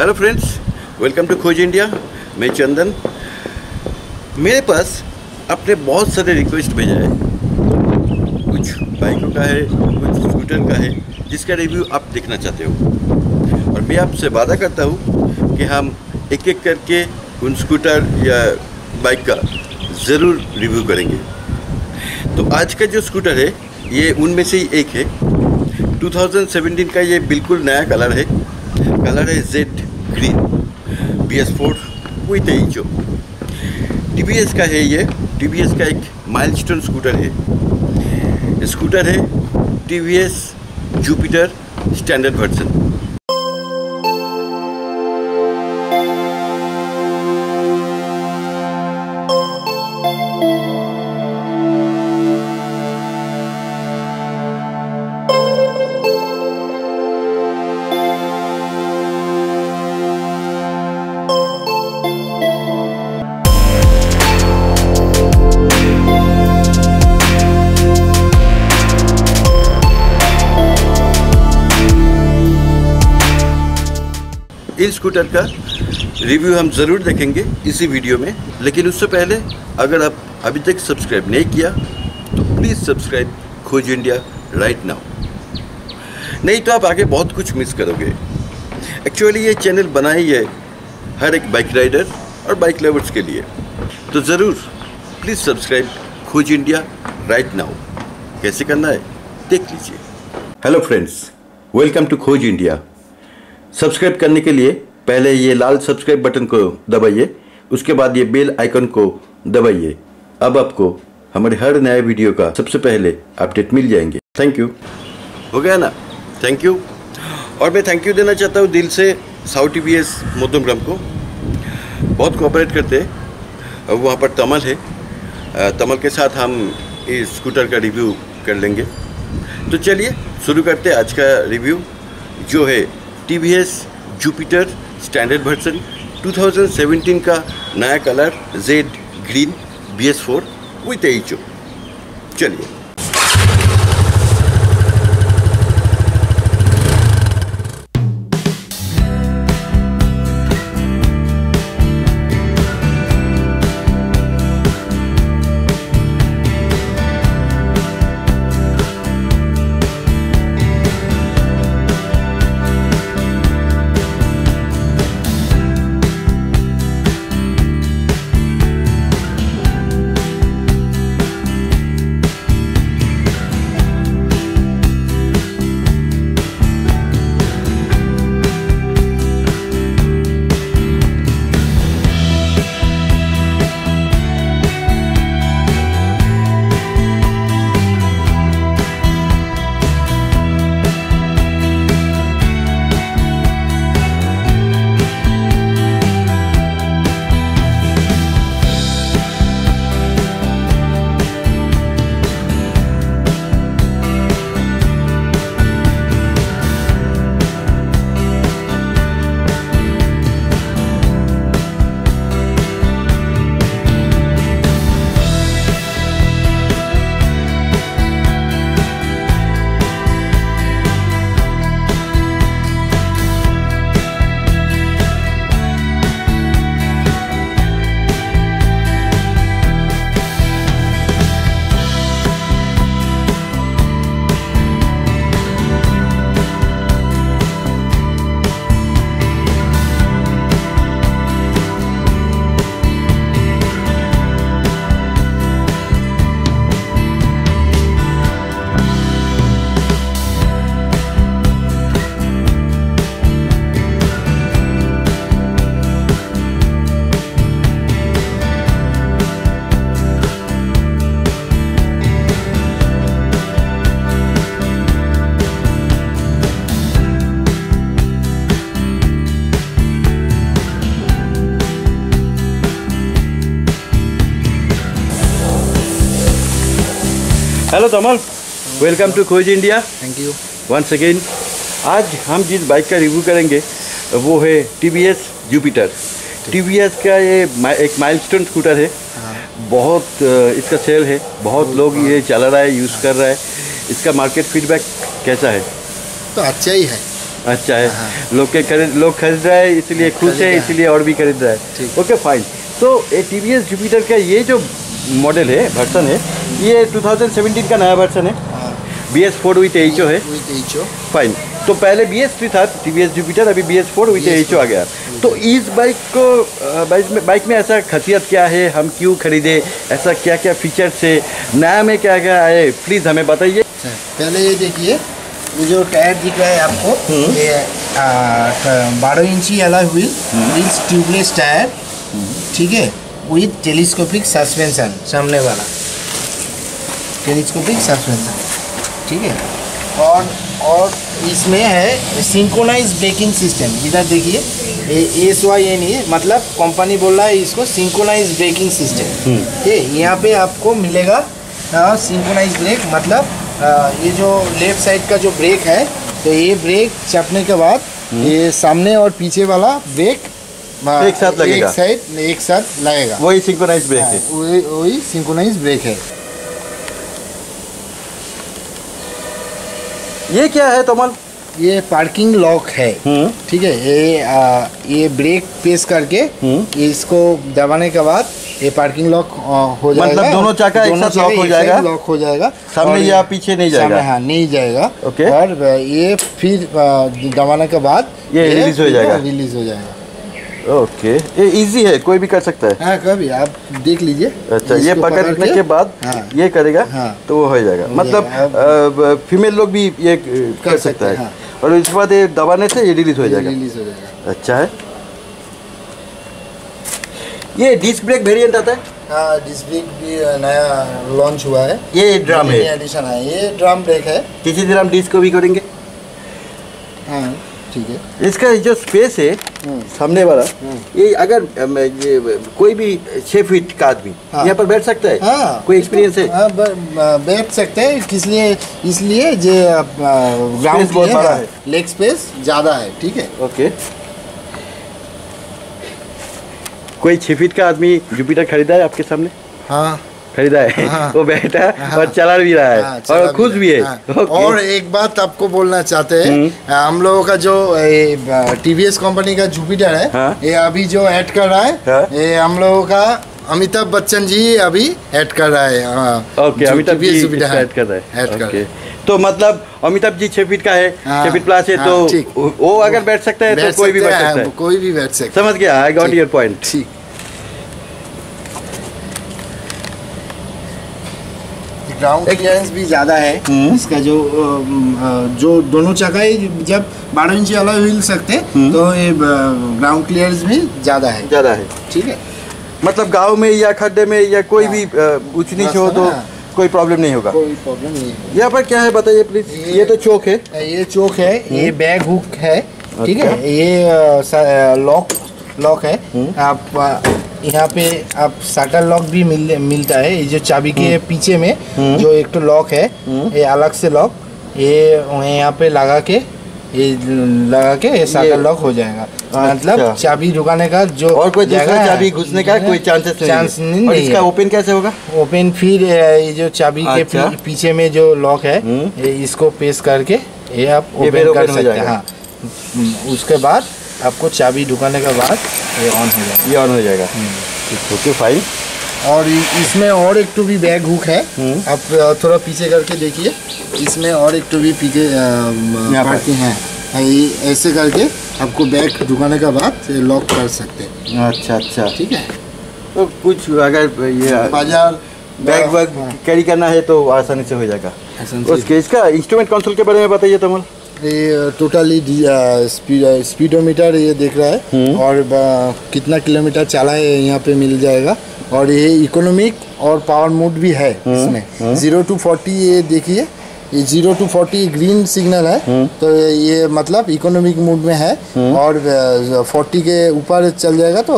Hello friends, welcome to Khoj India. मैं चंदन। मेरे पास अपने बहुत सारे रिक्वेस्ट भेजा है, कुछ बाइकों का है, कुछ स्कूटर का है, जिसका रिव्यू आप देखना चाहते हो। और मैं आपसे वादा करता हूँ कि हम एक एक करके उन स्कूटर या बाइक का ज़रूर रिव्यू करेंगे। तो आज का जो स्कूटर है ये उनमें से ही एक है। 2017 का ये बिल्कुल नया कलर है। कलर है जेड ग्रीन, BS4 विथ इंजो। टीवीएस का है ये। टीवीएस का एक माइलस्टोन स्कूटर है। स्कूटर है टीवीएस जुपिटर स्टैंडर्ड वर्जन। इन स्कूटर का रिव्यू हम ज़रूर देखेंगे इसी वीडियो में, लेकिन उससे पहले अगर आप अभी तक सब्सक्राइब नहीं किया तो please subscribe Khoj India right now, नहीं तो आप आगे बहुत कुछ मिस करोगे। एक्चुअली ये चैनल बना ही है हर एक बाइक राइडर और बाइक लवर्स के लिए, तो ज़रूर please subscribe Khoj India right now. कैसे करना है देख लीजिए। Hello friends, welcome to Khoj India. Subscribe करने के लिए पहले ये लाल सब्सक्राइब बटन को दबाइए, उसके बाद ये बेल आइकन को दबाइए। अब आपको हमारे हर नए वीडियो का सबसे पहले अपडेट मिल जाएंगे। Thank you. हो गया ना, थैंक यू। और मैं थैंक यू देना चाहता हूँ दिल से साउथ टीवीएस मोदमग्राम को, बहुत कोऑपरेट करते हैं। वहाँ पर तमल है, तमल के साथ हम इस स्कूटर का रिव्यू कर लेंगे। तो चलिए शुरू करते आज का रिव्यू, जो है टीवीएस जुपिटर स्टैंडर्ड वर्जन 2017 का नया colour jade green, BS4 with HO. चलिए, hello Tamal, welcome to Khoj India. Thank you once again. आज हम जिस बाइक का रिव्यू करेंगे वो है टीवीएस जुपिटर। टीवीएस का ये एक माइलस्टोन स्कूटर है। बहुत इसका सेल है, बहुत लोग ये चला रहा है, यूज़ कर रहा है। इसका मार्केट फीडबैक कैसा है? तो अच्छा ही है। अच्छा है, लोग खरीद रहा है इसलिए खुश है, इसलिए और भी खरीद रहा है। Okay fine. तो टीवीएस जुपिटर का ये जो मॉडल है, वर्सन है, ये 2017 का नया वर्सन है, BS4 विथ HO है। फाइन। तो पहले BS3 था टीवीएस जुपिटर, अभी BS4 विथ HO आ गया। तो इस बाइक को बाइक में ऐसा खासियत क्या है, हम क्यों खरीदे, ऐसा क्या क्या फीचर्स है, नया में क्या क्या है, प्लीज़ हमें बताइए। पहले ये देखिए, ये जो टायर दिख रहा है आपको, ये 12 इंची alloy wheel with tubeless tyre, ठीक है, विथ टेलीस्कोपिक सस्पेंशन, सामने वाला टेलीस्कोपिक सस्पेंशन, ठीक है। और इसमें है सिंक्रोनाइज ब्रेकिंग सिस्टम। इधर देखिए SYN, मतलब कंपनी बोल रहा है इसको सिंक्रोनाइज ब्रेकिंग सिस्टम, ठीक। यहाँ पे आपको मिलेगा सिंक्रोनाइज ब्रेक, मतलब ये जो लेफ्ट साइड का जो ब्रेक है, तो ये ब्रेक चपने के बाद ये सामने और पीछे वाला ब्रेक एक साथ लगेगा, एक साथ लगेगा, वही सिंक्रोनाइज ब्रेक है, वही सिंक्रोनाइज ब्रेक है। ये क्या है तोमल? ये पार्किंग लॉक है, ठीक है। ये ब्रेक प्रेस करके इसको दबाने के बाद ये पार्किंग लॉक हो जाएगा, मतलब दोनों चाका एक साथ लॉक हो जाएगा, सामने या पीछे नहीं जाएगा, हाँ नहीं जाएगा। ओके। और ये फिर दबाने के बाद ये रिलीज हो जाएगा। ओके, ये इजी है, कोई भी कर सकता है। हाँ, कभी आप देख लीजिए। अच्छा, ये पकड़ने के बाद ये करेगा, हाँ, तो वो हो जाएगा, मतलब फीमेल लोग भी ये कर सकता है। हाँ। और इसके बाद ये दबाने से ये रिलीज हो जाएगा। अच्छा है। ये डिस्क ब्रेक वेरिएंट आता है? हाँ, डिस्क ब्रेक भी नया लॉन्च हुआ है। ये ड्रम है, एडिशन है, ये ड्रम ब्रेक है। किसी दिन हम डिस्क को भी करेंगे, हाँ ठीक है। इसका जो स्पेस है सामने वाला, ये अगर ये कोई भी 6 फीट का आदमी, हाँ, यहाँ पर बैठ सकता है, हाँ, कोई एक्सपीरियंस है? हाँ, बैठ सकते हैं, इसलिए जो ग्राउंड बहुत बड़ा है, लेग स्पेस ज़्यादा है, ठीक है। ओके, कोई 6 फीट का आदमी जुपिटर खरीदा है आपके सामने? हाँ खरीदा है, हाँ, वो बैठा, हाँ, और चला भी रहा है, हाँ, और खुश भी है। हाँ। और एक बात आपको बोलना चाहते हैं, हम लोगों का जो टीवीएस कंपनी का जुपिटर है, हाँ, ये अभी जो ऐड कर रहा है, हाँ, ये हम लोगों का अमिताभ बच्चन जी अभी ऐड कर रहा है। हाँ। ओके, अमिताभ जी ऐड कर रहा है, तो मतलब अमिताभ जी 6 फीट का है, 6 फीट प्लस है, तो वो अगर बैठ सकता है तो कोई भी बैठ सकता है, समझ गया, आई गॉट योर पॉइंट। ठीक। ग्राउंड क्लियरेंस भी ज़्यादा है इसका, जो दोनों चाका है, जब 12 इंच वाला व्हील सकते तो ये ग्राउंड क्लियरेंस भी ज़्यादा है, ठीक है। मतलब गांव में या खड्डे में या कोई भी ऊँच नीच हो तो कोई प्रॉब्लम नहीं होगा। यहाँ पर क्या है बताइए प्लीज? ये तो चौक है, ये बैग हुक है, ठीक है, ये लॉक है। आप यहाँ पे आप शटर लॉक भी मिलता है, ये जो चाबी के पीछे में जो एक तो लॉक है, ये अलग से लॉक, ये यहाँ पे लगा के शटर लॉक हो जाएगा, मतलब चाबी रुकाने का जो और कोई दूसरा चाबी घुसने का कोई चांस नहीं। और इसका ओपन कैसे होगा? ओपन फिर ये जो चाबी के पीछे में जो लॉक है, इसको प्रेस करके ये आप ओपन कर सकते हैं। हाँ, उसके बाद आपको चाबी ढुकाने के बाद ये ऑन हो जाएगा। Okay fine. और इसमें और एक टू भी बैग हुक है, आप थोड़ा पीछे करके देखिए, इसमें और एक टू भी पीछे पार्टी है, ऐसे करके आपको बैग ढुकाने के बाद लॉक कर सकते हैं। अच्छा, ठीक है। तो कुछ अगर ये बाजार बैग कैरी करना है तो आसानी से हो जाएगा। उसके इसका इंस्ट्रूमेंट कंसोल के बारे में बताइए तमल। ये टोटली स्पीडोमीटर ये देख रहा है, और कितना किलोमीटर चला है यहाँ पे मिल जाएगा। और ये इकोनॉमिक और पावर मोड भी है इसमें। 0 to 40 ये देखिए, ये 0 to 40 ग्रीन सिग्नल है, तो ये मतलब इकोनॉमिक मोड में है, और 40 के ऊपर चल जाएगा तो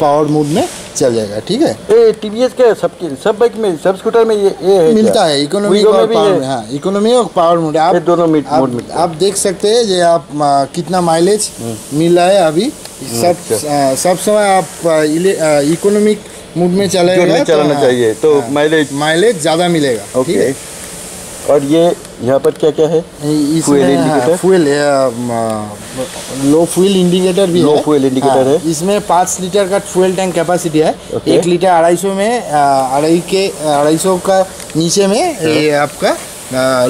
पावर मोड में चल जाएगा, ठीक है। ये टीवीएस के सब बाइक में, सब स्कूटर में ये है, मिलता है इकोनॉमी और पावर। हाँ, इकोनॉमी और पावर मोड, आप दोनों मोड आप देख सकते हैं जो आप कितना माइलेज मिल रहा है अभी। सब समय आप इकोनॉमिक मोड में चलाएगा, चलाना चाहिए तो माइलेज ज़्यादा मिलेगा। ओके। और ये यहाँ पर क्या क्या है? फ्यूल लो फ्यूल इंडिकेटर भी, लो फ्यूल इंडिकेटर है। इसमें 5 लीटर का फ्यूल टैंक कैपेसिटी है। 1 लीटर 250 में 250 का नीचे में ये आपका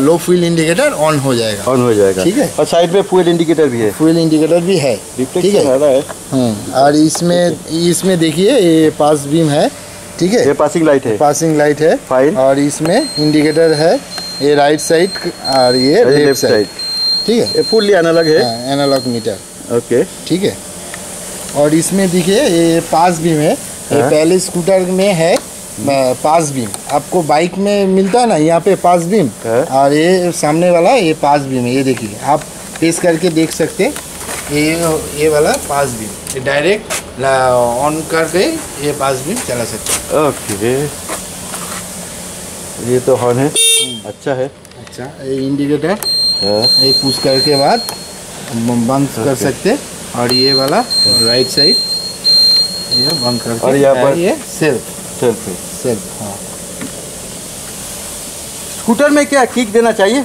लो फ्यूल इंडिकेटर ऑन हो जाएगा, ऑन हो जाएगा, ठीक है। और साइड में फ्यूल इंडिकेटर भी है, फ्यूल इंडिकेटर भी है, ठीक है। और इसमें देखिए ये पास बीम है, ठीक है, ये पासिंग लाइट है, पासिंग लाइट है फाइन। और इसमें इंडिकेटर है, ये राइट साइड और ये लेफ्ट साइड, ठीक है। ये फुल्ली एनालॉग है, एनालॉग मीटर, ओके, ठीक है। और इसमें देखिए ये पास बीम है, ये पहले स्कूटर में है पास बीम, आपको बाइक में मिलता है ना यहाँ पे पास बीम, और ये सामने वाला ये पास बीम है। ये देखिए आप प्रेस करके देख सकते हैं, ये वाला पास बीम डायरेक्ट ऑन करके ये पास बीम चला सकते हैं, ओके। ये तो हॉर्न है, अच्छा है, अच्छा। ये इंडिकेटर ये पुश करके बाद बंद कर सकते, और ये वाला राइट साइड ये बंद करके, और यहाँ पर ये सेल्फ सेल्फ। हाँ, स्कूटर में क्या किक देना चाहिए?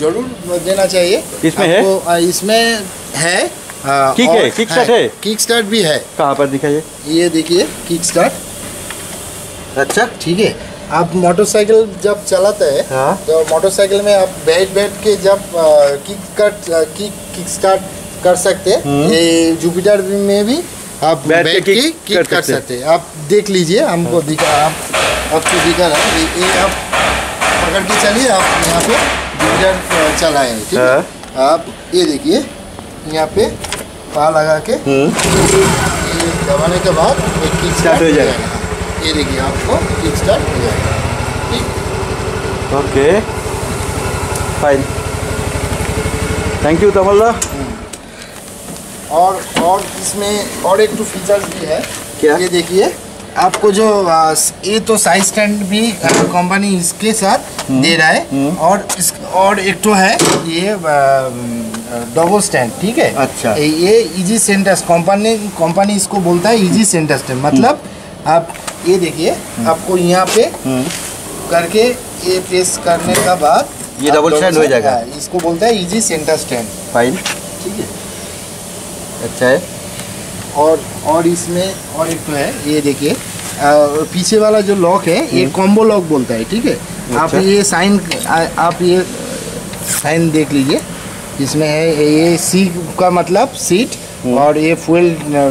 जरूर देना चाहिए। इसमें है, इसमें है किक, है किक स्टार्ट, है किक स्टार्ट भी है। कहाँ पर दिखाइए, ये देखिए किक स्टार्ट, अच्छा, ठीक है। आप मोटरसाइकिल जब चलाते हैं, हाँ? तो मोटरसाइकिल में आप बैठ के जब किक स्टार्ट कर सकते हैं। ये जुपिटर में भी आप बैठ के किक कर सकते हैं। आप देख लीजिए, हमको दिखा, आपको दिखा रहा है, ये आप पकड़ के चलिए, आप यहाँ पे जुपिटर चलाएंगे, ठीक है। आप ये देखिए यहाँ पे पाल लगा के दबाने के बाद किक स्टार्ट हो जाएगा। ये देखिए आपको किक स्टार्ट हो जाएगा, ठीक, ओके, फाइन। थैंक यू तमल्ला। और इसमें और एक 2 फीचर्स भी है, क्या? ये देखिए आपको जो ये तो साइड स्टैंड भी कंपनी इसके साथ दे रहा है, और एक तो है ये डबल स्टैंड, ठीक है, अच्छा। ये इजी सेंटर्स कंपनी इसको बोलता है, इजी सेंटर स्टैंड, मतलब आप ये देखिए आपको यहाँ पे करके ये प्रेस करने का बाद ये डबल स्टैंड हो जाएगा, इसको बोलता है इजी सेंटर स्टैंड, फाइन, ठीक है, अच्छा है। और इसमें और एक तो है, ये देखिए पीछे वाला जो लॉक है ये कॉम्बो लॉक बोलता है, ठीक है, अच्छा। आप ये साइन देख लीजिए, इसमें है ये सी का मतलब सीट, और ये फ्यूल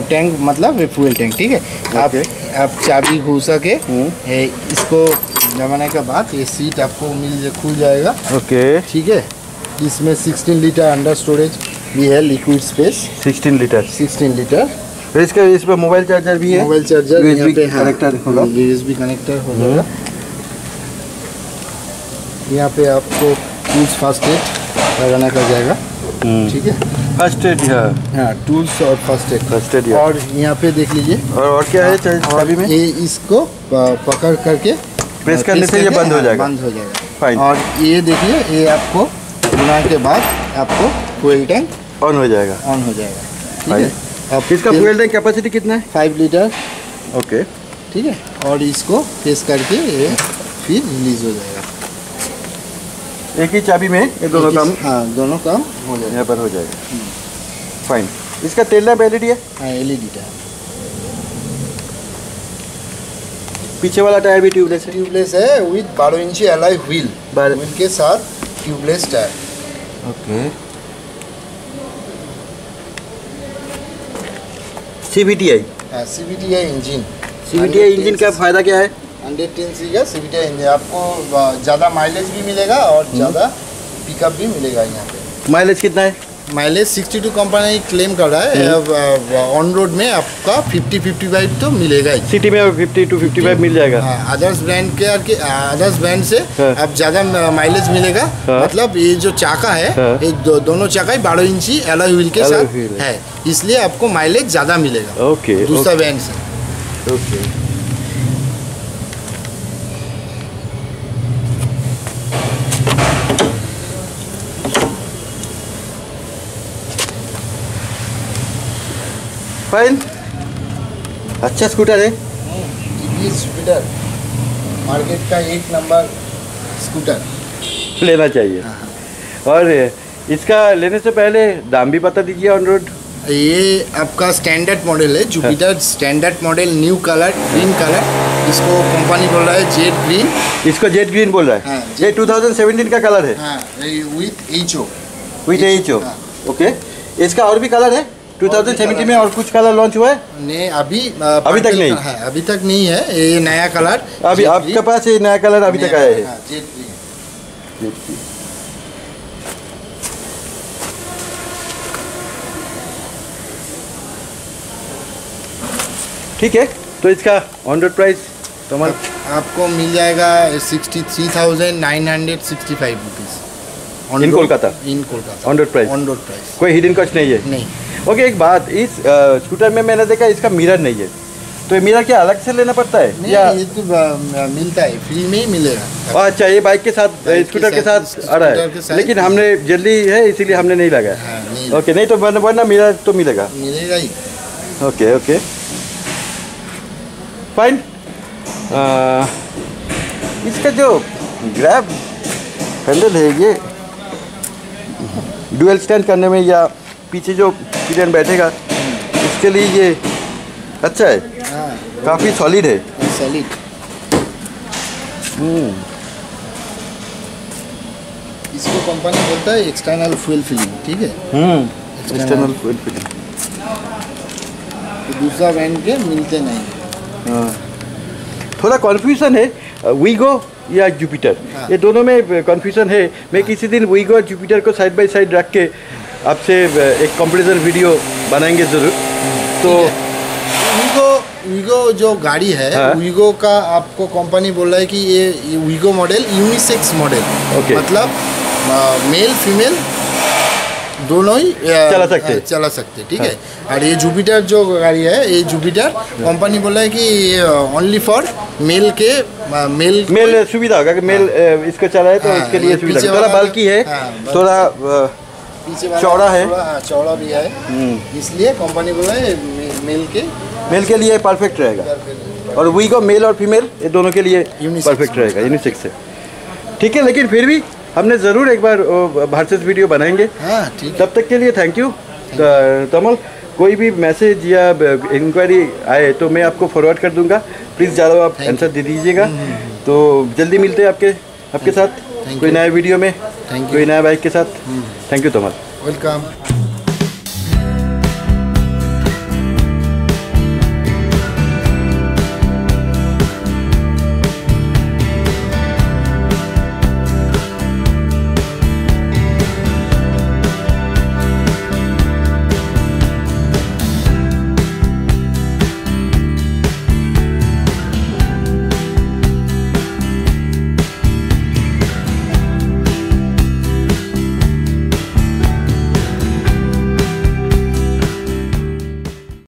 टैंक मतलब ये फ्यूल टैंक, ठीक है। आप चाबी घुसा के इसको जमाने के बाद ये सीट आपको खुल जाएगा, ओके, ठीक है। इसमें 16 लीटर अंडर स्टोरेज भी है, लिक्विड स्पेस 16 लीटर। फिर इसमें मोबाइल चार्जर भी है, मोबाइल चार्जर यूएसबी कनेक्टर हो जाएगा। यहाँ पे आपको टूल्स फर्स्ट एड लगाना का जाएगा, ठीक है, फर्स्ट एड, हाँ, टूल्स और फर्स्ट एड। और यहाँ पे देख लीजिए और क्या है चाबी में, ये इसको पकड़ करके प्रेस करने से ये बंद हो जाएगा, बंद हो जाएगा। और ये देखिए ये आपको घुमाने के बाद आपको फ्यूल टैंक ऑन हो जाएगा, ऑन हो जाएगा, ठीक है। अब इसका फ्यूल टैंक कैपेसिटी कितना है? 5 लीटर, ओके, ठीक है। और इसको प्रेस करके ये फिर रिलीज हो जाएगा, एक ही चाबी में ये दोनों काम, हाँ, दोनों काम हो जाएगा, यहाँ पर हो जाएगा, फाइन। इसका टेल लैंप एलईडी है, हाँ, एलईडी टाइप। पीछे वाला टायर भी ट्यूबलेस है, विद 12 इंची अलॉय व्हील, व्हील के साथ tubeless tyre, okay. CVTi engine, CVTi engine का फायदा क्या है? 110 cc का सीवीटीआई इंजन, आपको ज़्यादा माइलेज भी मिलेगा और ज़्यादा पिकअप भी मिलेगा। यहाँ पे माइलेज कितना है? माइलेज 62 कंपनी क्लेम कर रहा है। अब ऑन रोड में आपका 50-55 तो मिलेगा ही, सिटी में 50-55 मिल जाएगा। अदर्स ब्रांड के अदर्स ब्रांड से अब ज़्यादा माइलेज मिलेगा, मतलब ये जो चाका है ये दोनों चाका 12 इंची अलॉय व्हील के साथ है, इसलिए आपको माइलेज ज़्यादा मिलेगा, ओके, दूसरा ब्रांड से, ओके। फाइन, अच्छा स्कूटर है, टीवीएस जुपिटर मार्केट का 1 नंबर स्कूटर। लेना चाहिए। और इसका लेने से पहले दाम भी बता दीजिए ऑन रोड। ये आपका स्टैंडर्ड मॉडल है Jupiter standard model, new colour green colour, इसको कंपनी बोल रहा है जेड ग्रीन, इसको जेड ग्रीन बोल रहा है। हाँ, ये 2017 का कलर है। हाँ, विथ एचओ ओके। इसका और भी कलर है 2017 में, और कुछ कलर लॉन्च हुआ है? नहीं, अभी तक नहीं है, अभी तक नहीं है। ये नया कलर अभी आपके पास, ये नया कलर अभी तक आया है जेड ग्रीन। ठीक है, तो इसका ऑन रोड प्राइस तो आपको मिल जाएगा 63,965 rupees in Kolkata, on road price. कोई हिडन कॉस्ट नहीं है? नहीं। ओके, एक बात, इस स्कूटर में मैंने देखा इसका मिरर नहीं है, तो ये मिरर क्या अलग से लेना पड़ता है? नहीं, या ये तो मिलता है, फ्री में ही मिलेगा। अच्छा, ये बाइक के साथ, स्कूटर के साथ आ रहा है, लेकिन हमने जल्दी है इसीलिए हमने नहीं लगाया। ओके, नहीं तो वरना मिरर तो मिलेगा ही। Okay okay fine. इसका जो ग्रैब हैंडल है ये डुअल स्टैंड करने में, या पीछे जो स्टूडेंट बैठेगा उसके लिए ये अच्छा है। हाँ, काफ़ी सॉलिड है, सॉलिड। इसको कंपनी बोलता है एक्सटर्नल फ्यूल फिलिंग। ठीक है, एक्सटर्नल फ्यूल फिलिंग, दूसरा वैन के मिलते नहीं। थोड़ा कन्फ्यूज़न है वीगो या जुपिटर। हाँ, ये दोनों में कन्फ्यूज़न है। मैं किसी दिन वीगो और जुपिटर को साइड बाय साइड रख के आपसे एक कंपैरिजन वीडियो बनाएंगे ज़रूर। तो वीगो जो गाड़ी है, हाँ? वीगो का आपको कंपनी बोल रहा है कि ये वीगो मॉडल यूनिसेक्स मॉडल, मतलब मेल फीमेल दोनों ही चला सकते। ठीक है। और ये जुपिटर जो गाड़ी है, ये जुपिटर कंपनी बोला है कि ओनली फॉर मेल के मेल सुविधा होगा कि मेल इसको चलाए तो इसके लिए सुविधा। थोड़ा बल्कि है, थोड़ा चौड़ा है, चौड़ा भी है, इसलिए कंपनी बोला है मेल के लिए परफेक्ट रहेगा। और वीगो मेल और फीमेल ये दोनों के लिए परफेक्ट रहेगा, यूनिसेक्स है। ठीक है, लेकिन फिर भी हमने ज़रूर एक बार भारसेस वीडियो बनाएंगे। हाँ, तब तक के लिए थैंक यू तमल। कोई भी मैसेज या इंक्वायरी आए तो मैं आपको फॉरवर्ड कर दूंगा, प्लीज़ ज़्यादा आप आंसर दे दीजिएगा। तो जल्दी मिलते हैं आपके साथ कोई नए वीडियो में, कोई नए बाइक के साथ। Thank you Tamal, welcome.